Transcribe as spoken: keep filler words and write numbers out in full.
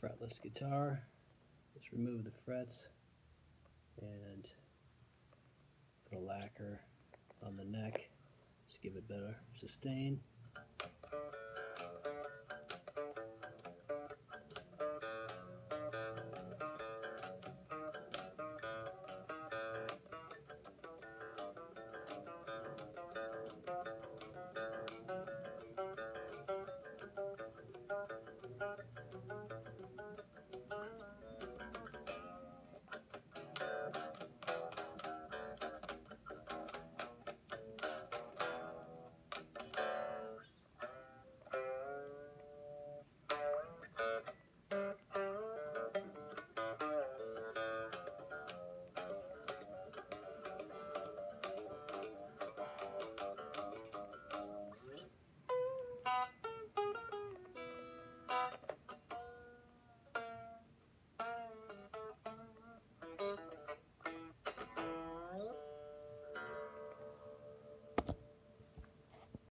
fretless guitar. Just remove the frets and put a lacquer on the neck. Just give it better sustain.